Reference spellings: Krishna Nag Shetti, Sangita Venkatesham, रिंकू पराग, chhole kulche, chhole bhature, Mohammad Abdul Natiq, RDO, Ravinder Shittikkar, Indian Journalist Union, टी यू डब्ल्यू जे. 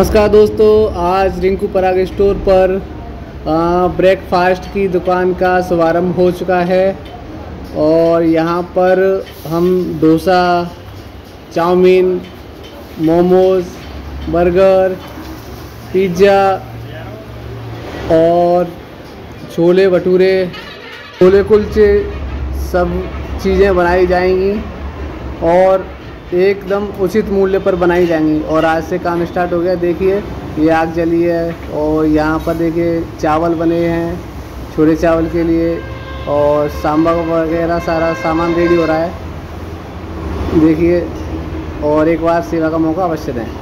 नमस्कार दोस्तों, आज रिंकू पराग स्टोर पर ब्रेकफास्ट की दुकान का शुभारंभ हो चुका है और यहाँ पर हम dosa, chowmein, momos, burger, pizza और छोले भटूरे, छोले कुलचे सब चीज़ें बनाई जाएंगी और एकदम उचित मूल्य पर बनाई जाएंगी। और आज से काम स्टार्ट हो गया। देखिए ये आग जली है और यहाँ पर देखिए चावल बने हैं छोले चावल के लिए और सांभर वगैरह सारा सामान रेडी हो रहा है। देखिए और एक बार सेवा का मौका अवश्य दें।